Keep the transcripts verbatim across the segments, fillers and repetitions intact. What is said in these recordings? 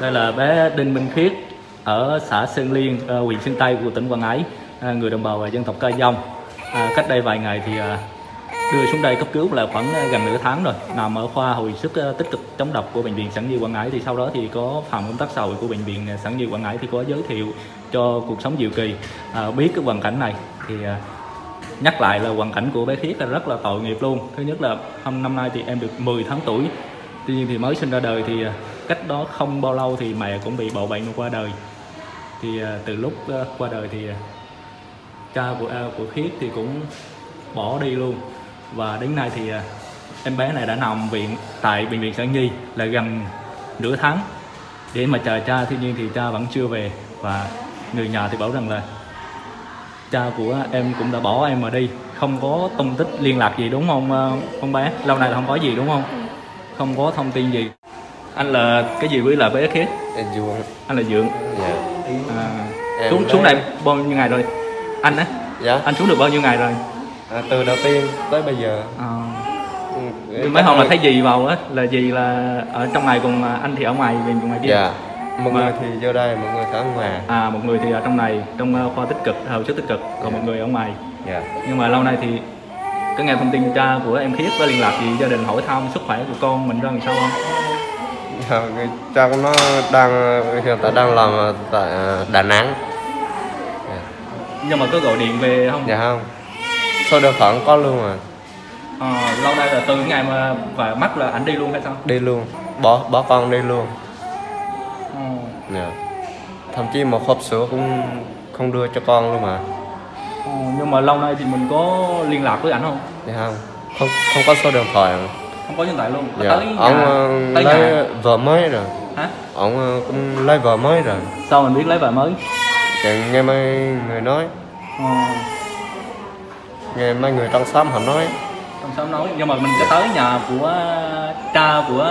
Đây là bé Đinh Minh Khiết ở xã Sơn Liên, huyện Sơn Tây của tỉnh Quảng Ngãi, người đồng bào dân tộc Ca Dong. À, cách đây vài ngày thì đưa xuống đây cấp cứu là khoảng gần nửa tháng rồi, nằm ở khoa hồi sức tích cực chống độc của Bệnh viện Sản Nhi Quảng Ngãi. Thì sau đó thì có phòng công tác xã hội của Bệnh viện Sản Nhi Quảng Ngãi thì có giới thiệu cho Cuộc Sống Diệu Kỳ à, biết cái hoàn cảnh này. Thì nhắc lại là hoàn cảnh của bé Khiết là rất là tội nghiệp luôn. Thứ nhất là năm nay thì em được mười tháng tuổi, tuy nhiên thì mới sinh ra đời thì cách đó không bao lâu thì mẹ cũng bị bạo bệnh qua đời. Thì từ lúc qua đời thì cha của, của Khiết thì cũng bỏ đi luôn. Và đến nay thì em bé này đã nằm viện tại Bệnh viện Sản Nhi là gần nửa tháng để mà chờ cha, tuy nhiên thì cha vẫn chưa về. Và người nhà thì bảo rằng là cha của em cũng đã bỏ em mà đi, không có tung tích liên lạc gì đúng không con bé? Lâu nay là không có gì đúng không? Không có thông tin gì. Anh là cái gì với là bé Khiết? Anh Dượng. Anh là Dượng. Dạ. À, xuống xuống đây bao nhiêu ngày rồi? Anh á? Dạ. Anh xuống được bao nhiêu ngày rồi? À, từ đầu tiên tới bây giờ. À. Ừ, mấy hôm là thấy dì vào á, là dì là ở trong này còn anh thì ở ngoài, về ngoài kia. Dạ. Một mà... người thì vô đây, một người ở ngoài. À, một người thì ở trong này, trong khoa tích cực, hồi sức tích cực, còn dạ. một người ở ngoài. Dạ. Nhưng mà lâu nay thì có nghe thông tin cha của em Khiết có liên lạc gì gia đình hỏi thăm sức khỏe của con mình ra làm sao không? Dạ, cha của nó đang hiện tại đang làm tại Đà Nẵng. Dạ. Nhưng mà có gọi điện về không? Dạ không. Số điện thoại có luôn rồi. À, lâu nay là từ ngày mà và mắc là ảnh đi luôn hay sao? Đi luôn, bỏ bỏ con đi luôn. Ừ. Yeah. Thậm chí một hộp sữa cũng không đưa cho con luôn mà. Ừ, nhưng mà lâu nay thì mình có liên lạc với ảnh không? Dạ không, không không có số điện thoại. Không có điện thoại luôn. Dạ. Tới ông nhà, tới lấy nhà. Vợ mới rồi. Hả? Ông cũng lấy vợ mới rồi. Sao mình biết lấy vợ mới? Chẳng nghe mấy người nói. À. Nghe mấy người trong xóm họ nói. Trong xóm nói, nhưng mà mình có tới nhà của cha của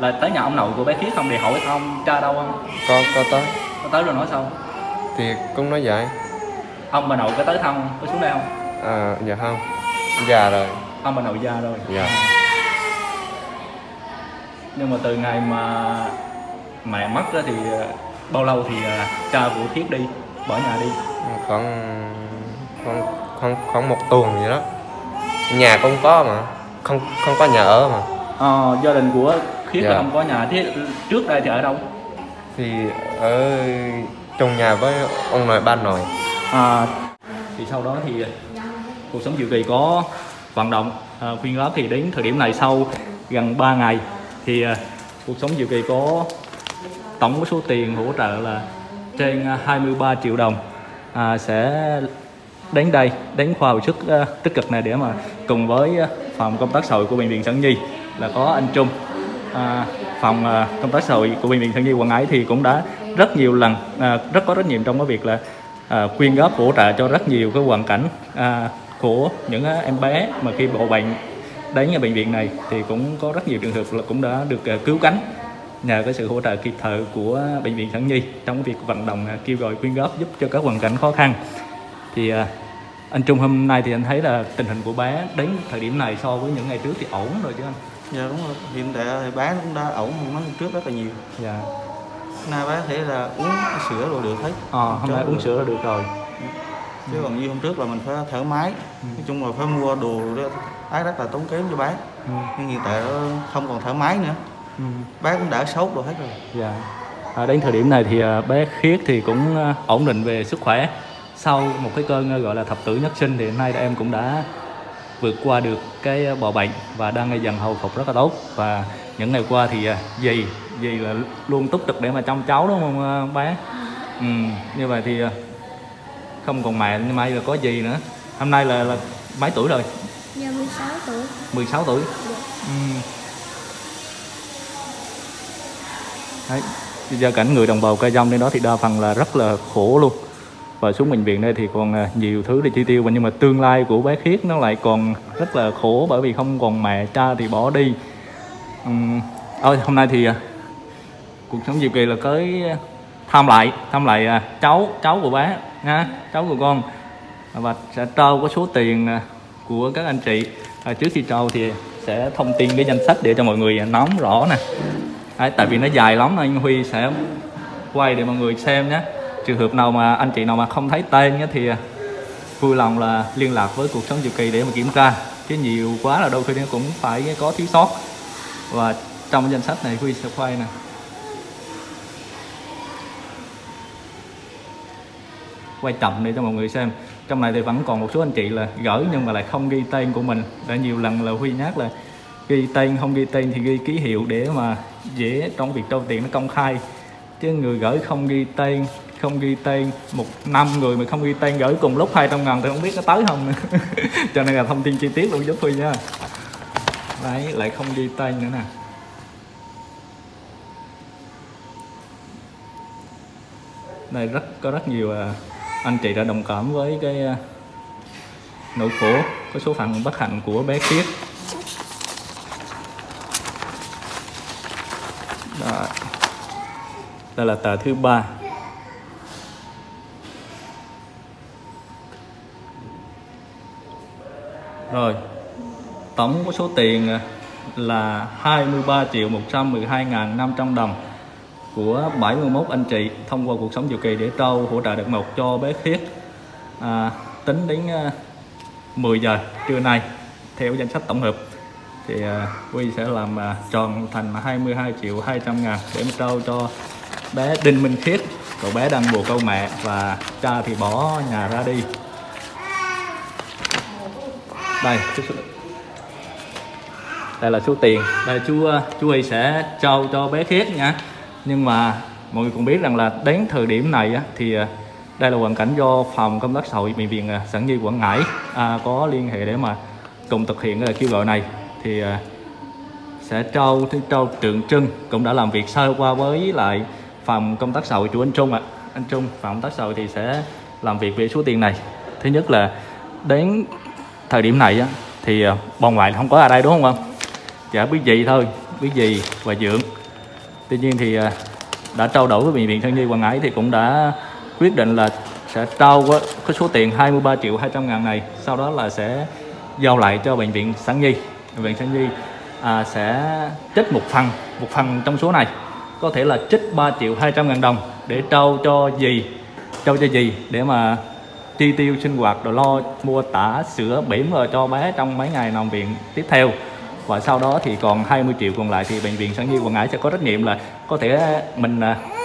là tới nhà ông nội của bé Khiết không để hỏi ông cha đâu không? Có, có tới. Có tới rồi nói sao? Thì cũng nói vậy. Ông bà nội có tới thăm không? Có xuống đây không? À, dạ không. Già rồi. Ông bà nội già rồi. Dạ. Nhưng mà từ ngày mà mẹ mất thì bao lâu thì cha của Khiết đi, bỏ nhà đi? Khoảng khoảng khoảng khoảng một tuần vậy đó. Nhà không có mà, không không có nhà ở mà. À, gia đình của Khiết dạ. là không có nhà. Thế trước đây thì ở đâu? Thì ở trong nhà với ông nội ba nội. À, thì sau đó thì Cuộc Sống Diệu Kỳ có vận động à, khuyên góp thì đến thời điểm này sau gần ba ngày thì à, Cuộc Sống Diệu Kỳ có tổng số tiền hỗ trợ là trên hai mươi ba triệu đồng à, sẽ đến đây, đến khoa hồi sức uh, tích cực này để mà cùng với uh, phòng công tác xã hội của Bệnh viện Sản Nhi là có anh Trung. Uh, phòng uh, công tác xã hội của Bệnh viện Sản Nhi Quảng Ngãi thì cũng đã rất nhiều lần, uh, rất có trách nhiệm trong cái việc là uh, quyên góp hỗ trợ cho rất nhiều cái hoàn cảnh uh, của những uh, em bé mà khi bộ bệnh đến nhà bệnh viện này thì cũng có rất nhiều trường hợp là cũng đã được uh, cứu cánh nhờ cái sự hỗ trợ kịp thời của uh, Bệnh viện Sản Nhi trong việc vận động uh, kêu gọi quyên góp giúp cho các hoàn cảnh khó khăn. Thì anh Trung hôm nay thì anh thấy là tình hình của bé đến thời điểm này so với những ngày trước thì ổn rồi chứ anh? Dạ đúng rồi, hiện tại thì bé cũng đã ổn hơn mấy trước rất là nhiều. Dạ. Nay bé thấy là uống sữa rồi được hết. Ờ, à, hôm nay uống sữa là được rồi. Chứ ừ. còn như hôm trước là mình phải thở máy, ừ. nói chung là phải mua đồ ấy rất là tốn kém cho bé. Ừ. Nhưng hiện tại không còn thở máy nữa, ừ. bé cũng đã sốt rồi hết rồi. Dạ. À, đến thời điểm này thì bé Khiết thì cũng ổn định về sức khỏe. Sau một cái cơn gọi là thập tử nhất sinh thì hôm nay em cũng đã vượt qua được cái bọ bệnh và đang dần hồi phục rất là tốt. Và những ngày qua thì dì, dì là luôn túc trực để mà trông cháu đúng không bé? Ừ, như vậy thì không còn mẹ nhưng may là có dì nữa. Hôm nay là, là mấy tuổi rồi? Dạ mười sáu tuổi. mười sáu tuổi? Dạ. Ừ. Đấy, gia cảnh người đồng bào Ca Dong đến đó thì đa phần là rất là khổ luôn. Và xuống bệnh viện đây thì còn nhiều thứ để chi tiêu, nhưng mà tương lai của bé Khiết nó lại còn rất là khổ bởi vì không còn mẹ, cha thì bỏ đi. Uhm, ôi hôm nay thì Cuộc Sống Diệu Kỳ là tới thăm lại thăm lại cháu cháu của bé nha, cháu của con, và sẽ trao có số tiền của các anh chị. À, trước khi trao thì sẽ thông tin cái danh sách để cho mọi người nắm rõ nè. Đấy, tại vì nó dài lắm anh Huy sẽ quay để mọi người xem nhé. Trường hợp nào mà anh chị nào mà không thấy tên nhé, thì vui lòng là liên lạc với Cuộc Sống Diệu Kỳ để mà kiểm tra. Chứ nhiều quá là đôi khi cũng phải có thiếu sót. Và trong danh sách này Huy sẽ quay nè. Quay chậm để cho mọi người xem. Trong này thì vẫn còn một số anh chị là gửi nhưng mà lại không ghi tên của mình. Đã nhiều lần là Huy nhắc là ghi tên, không ghi tên thì ghi ký hiệu để mà dễ trong việc trao tiền nó công khai. Chứ người gửi không ghi tên, không ghi tên, một năm người mà không ghi tên gửi cùng lúc hai trăm ngàn thì không biết có tới không nữa. Cho nên là thông tin chi tiết luôn giúp Huy nha. Đấy, lại không ghi tên nữa nè. Đây rất có rất nhiều anh chị đã đồng cảm với cái nỗi khổ, cái số phận bất hạnh của bé Khiết. Đó. Đây là tờ thứ ba. Rồi, tổng của số tiền là hai mươi ba triệu một trăm mười hai nghìn năm trăm đồng của bảy mươi mốt anh chị thông qua Cuộc Sống Diệu Kỳ để trao hỗ trợ đợt một cho bé Khiết. À, tính đến mười giờ trưa nay theo danh sách tổng hợp thì Huy sẽ làm tròn thành hai mươi hai triệu hai trăm ngàn để trao cho bé Đinh Minh Khiết. Cậu bé đang bồ câu mẹ và cha thì bỏ nhà ra đi. Đây, đây là số tiền. Đây chú chú Huy sẽ trao cho bé Khiết nha. Nhưng mà mọi người cũng biết rằng là đến thời điểm này á, thì đây là hoàn cảnh do phòng công tác xã hội Bệnh viện Sản Nhi Quảng Ngãi à, có liên hệ để mà cùng thực hiện cái kêu gọi này. Thì à, sẽ trao trao Trượng Trưng cũng đã làm việc sơ qua với lại phòng công tác xã hội của anh Trung ạ. À. Anh Trung phòng công tác xã hội thì sẽ làm việc về số tiền này. Thứ nhất là đến thời điểm này á, thì bà ngoại không có ở đây đúng không ông? Chả biết gì thôi, biết gì và Dượng. Tuy nhiên thì đã trao đổi với Bệnh viện Sản Nhi Quảng Ngãi thì cũng đã quyết định là sẽ trao cái số tiền hai mươi ba triệu hai trăm ngàn này, sau đó là sẽ giao lại cho Bệnh viện Sản Nhi. Bệnh viện Sản Nhi à, sẽ trích một phần một phần trong số này, có thể là trích ba triệu hai trăm ngàn đồng để trao cho dì trao cho dì để mà chi tiêu sinh hoạt rồi lo mua tả sữa bỉm rồi cho bé trong mấy ngày nằm viện tiếp theo. Và sau đó thì còn hai mươi triệu còn lại thì Bệnh viện Sản Nhi Quảng Ngãi sẽ có trách nhiệm là có thể mình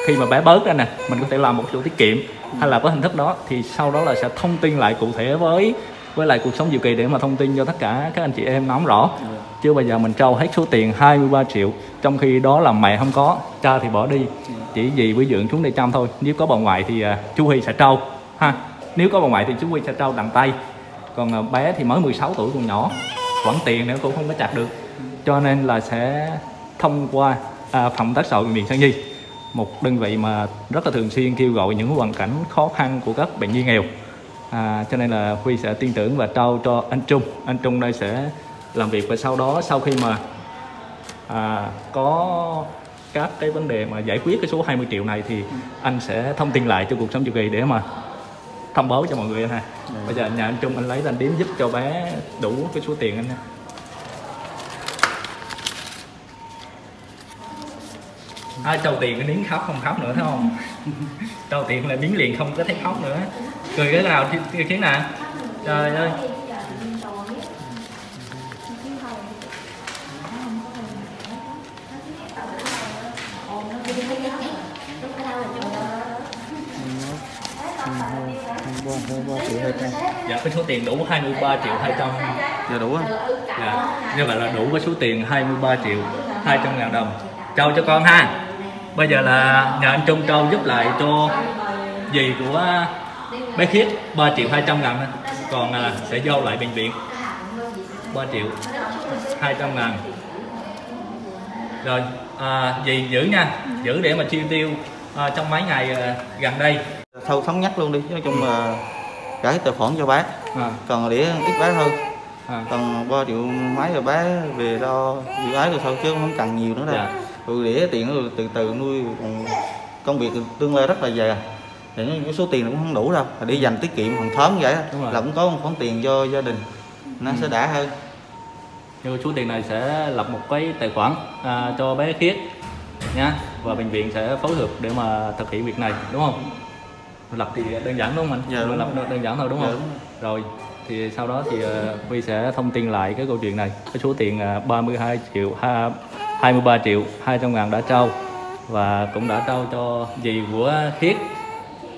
khi mà bé bớt ra nè, mình có thể làm một sổ tiết kiệm hay là có hình thức đó, thì sau đó là sẽ thông tin lại cụ thể với với lại Cuộc Sống Diệu Kỳ để mà thông tin cho tất cả các anh chị em nắm rõ. Chứ bây giờ mình trao hết số tiền hai mươi ba triệu, trong khi đó là mẹ không có, cha thì bỏ đi, chỉ vì với Dượng xuống đây chăm thôi. Nếu có bà ngoại thì chú Huy sẽ trao ha. Nếu có bà ngoại thì chú Huy sẽ trao đằng tay. Còn bé thì mới mười sáu tuổi còn nhỏ, khoản tiền nữa cũng không có chặt được, cho nên là sẽ thông qua à, phòng tác xã Bệnh viện Sản Nhi, một đơn vị mà rất là thường xuyên kêu gọi những hoàn cảnh khó khăn của các bệnh nhi nghèo. À, cho nên là Huy sẽ tin tưởng và trao cho anh Trung. Anh Trung đây sẽ làm việc và sau đó sau khi mà à, có các cái vấn đề mà giải quyết cái số hai mươi triệu này thì anh sẽ thông tin lại cho Cuộc Sống Diệu Kỳ để mà thông báo cho mọi người ha. Ừ. Bây giờ nhà anh Trung anh lấy anh đếm giúp cho bé đủ cái số tiền anh ha. Ai trao tiền cái miếng khóc không khóc nữa thấy không? Trao tiền là miếng liền không có thấy khóc nữa. Cười cái nào thì thế nào? Trời ơi. Dạ, cái số tiền đủ hai mươi ba triệu hai trăm. Dạ đủ á. Dạ, như vậy là đủ cái số tiền hai mươi ba triệu hai trăm ngàn đồng. Trao cho con ha. Bây giờ là nhà anh Trung trao giúp lại cho dì của bé Khiết ba triệu hai trăm ngàn. Còn à, sẽ giao lại bệnh viện ba triệu hai trăm ngàn. Rồi, à, dì giữ nha. Giữ để mà chi tiêu à, trong mấy ngày à, gần đây. Thâu thống nhất luôn đi, nói chung là gửi tài khoản cho bác à. Còn để ít bác hơn à. Còn ba triệu mấy rồi bác về lo dự ái rồi thôi, chứ không cần nhiều nữa đâu. Dạ. Rồi để tiền rồi từ từ nuôi, còn công việc tương lai rất là dài. Thì cái số tiền cũng không đủ đâu, để dành tiết kiệm hàng tháng vậy là cũng có một khoản tiền cho gia đình nó ừ. sẽ đã hơn. Nhưng số tiền này sẽ lập một cái tài khoản à, cho bé Khiết nhá, và bệnh viện sẽ phối hợp để mà thực hiện việc này, đúng không? Lập thì đơn giản đúng không anh? Dạ, đúng lập rồi. Đơn giản thôi đúng không? Dạ, đúng rồi. Rồi thì sau đó thì Huy sẽ thông tin lại cái câu chuyện này. Cái số tiền ba mươi hai triệu hai mươi ba triệu hai trăm ngàn đã trao, và cũng đã trao cho dì của Khiết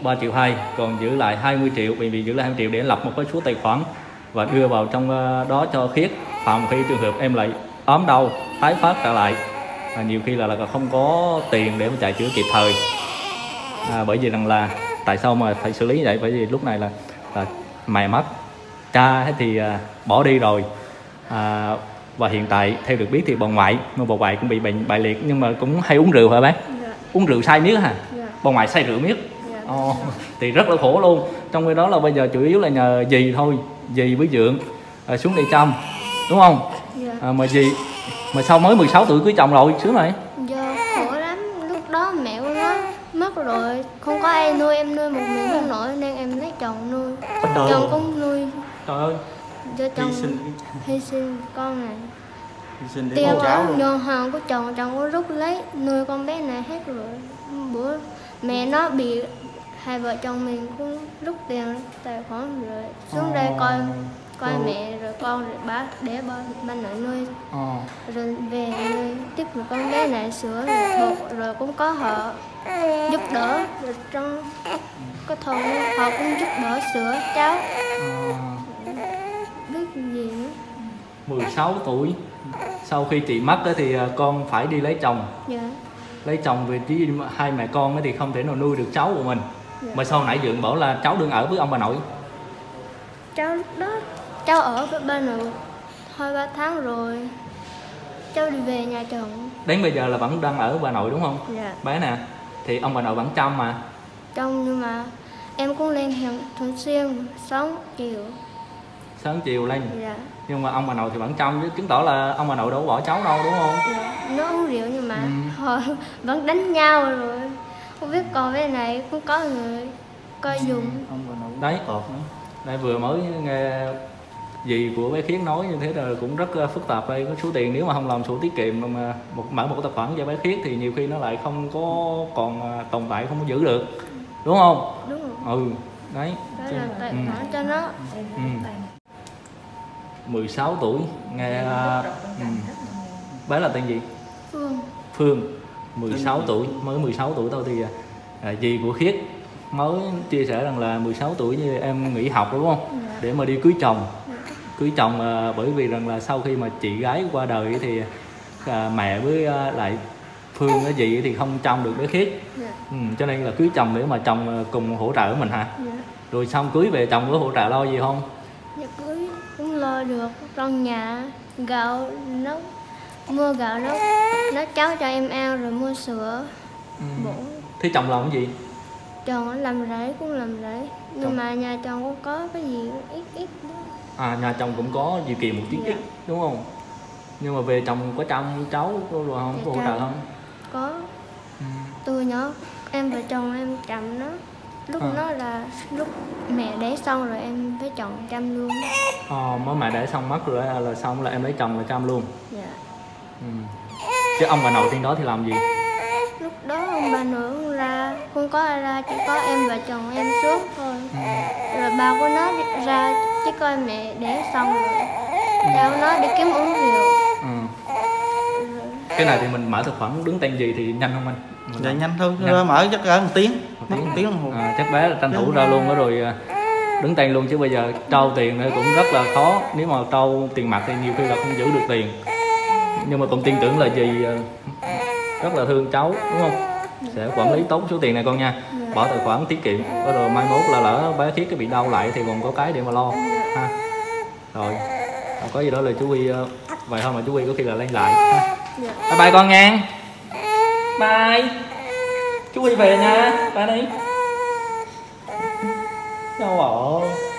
ba triệu hai, còn giữ lại hai mươi triệu, bệnh viện giữ lại hai mươi triệu để lập một cái số tài khoản và đưa vào trong đó cho Khiết, phòng khi trường hợp em lại ốm đau tái phát trở lại, à, nhiều khi là, là không có tiền để mà chạy chữa kịp thời, à, bởi vì rằng là tại sao mà phải xử lý như vậy, bởi vì lúc này là, là mẹ mất, cha thì à, bỏ đi rồi, à, và hiện tại theo được biết thì bà ngoại, mà bà ngoại cũng bị bệnh bại liệt nhưng mà cũng hay uống rượu hả bác? Dạ. Uống rượu say miếng hả? Dạ. Bà ngoại say rượu miếng. Dạ. Oh, thì rất là khổ luôn. Trong khi đó là bây giờ chủ yếu là nhờ dì thôi, dì với dượng à, xuống đây chăm, đúng không? Dạ. À, mà dì mà sao mới mười sáu tuổi cưới chồng rồi, sướng rồi. Dạ, khổ lắm, lúc đó mẹ của nó mất rồi, không có ai nuôi, em nuôi một mình không nổi nên em lấy chồng nuôi. Chồng rồi. Cũng nuôi. Trời ơi. Do chồng hy sinh, hy sinh con này, hy sinh để tiêu cháu nhờ hàng của chồng, chồng có rút lấy nuôi con bé này hết rồi. Bữa mẹ nó bị, hai vợ chồng mình cũng rút tiền tài khoản rồi xuống à, đây coi coi ừ. mẹ rồi con rồi bác để ba bên nội nuôi, à. Rồi về nuôi tiếp rồi con bé này sữa rồi thuộc, rồi cũng có họ giúp đỡ rồi trong có thôn họ cũng giúp đỡ sữa cháu. À. mười sáu tuổi sau khi chị mất thì con phải đi lấy chồng. Dạ. Lấy chồng vì chỉ hai mẹ con thì không thể nào nuôi được cháu của mình. Dạ. Mà sau nãy dượng bảo là cháu đừng ở với ông bà nội. Cháu lúc đó cháu ở với ba nội hai ba tháng rồi cháu đi về nhà chồng. Đến bây giờ là vẫn đang ở với bà nội đúng không? Dạ. Bé nè thì ông bà nội vẫn chăm mà. Chăm nhưng mà em cũng lên hàng thường xuyên sáng chiều. Sáng chiều lên. Dạ. Nhưng mà ông bà nội thì vẫn trông, chứ chứng tỏ là ông bà nội đâu có bỏ cháu đâu đúng không? Dạ, nó uống rượu nhưng mà ừ. họ vẫn đánh nhau rồi. Không biết còn cái này cũng có người coi dùng. Ông bà nội đấy cột nữa. Đây vừa mới nghe dì của bé Khiết nói như thế là cũng rất phức tạp đây. Có số tiền nếu mà không làm sổ tiết kiệm mà một mở một tài khoản cho bé Khiết thì nhiều khi nó lại không có còn tồn tại, không có giữ được. Đúng không? Đúng rồi. Ừ, đấy. Đó là tài khoản ừ. cho nó. Ừ. mười sáu tuổi, nghe uh, um, bé là tên gì? Phương. Phương, mười sáu tuổi, mới mười sáu tuổi thôi thì uh, dì của Khiết mới chia sẻ rằng là mười sáu tuổi như em nghỉ học đúng không? Dạ. Để mà đi cưới chồng. Dạ. Cưới chồng uh, bởi vì rằng là sau khi mà chị gái qua đời thì uh, mẹ với uh, lại Phương với dì thì không trông được bé Khiết. Dạ. um, Cho nên là cưới chồng để mà chồng uh, cùng hỗ trợ mình hả? Dạ. Rồi xong cưới về chồng có hỗ trợ lo gì không? Dạ, cưới cũng lo được, trong nhà gạo nấu, mua gạo nấu nấu cháo cho em ăn rồi mua sữa. Ừ. Thế chồng làm cái gì? Chồng làm rẫy, cũng làm rẫy nhưng chồng. Mà nhà chồng cũng có cái gì ít ít đó. À, nhà chồng cũng có điều kiện một chút ít. Dạ. Đúng không? Nhưng mà về chồng có chăm cháu rồi không? Dạ, có hỗ trợ không? Có. Ừ. Từ nhỏ em và chồng em chăm nó. Lúc à. Đó là lúc mẹ đẻ xong rồi em với chồng chăm luôn. Ờ, mới mẹ đẻ xong mất rồi là xong là em lấy chồng là chăm luôn. Dạ. Ừ. Chứ ông bà nội trên đó thì làm gì? Lúc đó ông bà nội không ra, không có ai ra, chỉ có em và chồng em suốt thôi. Ừ. Rồi bà của nó ra chỉ coi mẹ đẻ xong rồi. Ừ. Cháu nó đi kiếm uống rượu. Ừ. Rồi. Cái này thì mình mở thực phẩm đứng tên gì thì nhanh không anh? Dạ nhanh thôi, nhanh. Mở chắc cả một tiếng, một tiếng, một tiếng đồng hồ. À, chắc bé là tranh thủ ra luôn đó rồi đứng tên luôn, chứ bây giờ trao tiền thì cũng rất là khó. Nếu mà trao tiền mặt thì nhiều khi là không giữ được tiền. Nhưng mà cũng tin tưởng là gì rất là thương cháu đúng không? Sẽ quản lý tốt số tiền này con nha. Bỏ tài khoản tiết kiệm, rồi mai mốt là lỡ bé Khiết cái bị đau lại thì còn có cái để mà lo ha. Rồi, không có gì đó là chú Huy vậy thôi mà chú Huy có khi là lên lại ha. Bye bye con nha. Bye. Chú Huy về nha. Bye đi. Đâu rồi?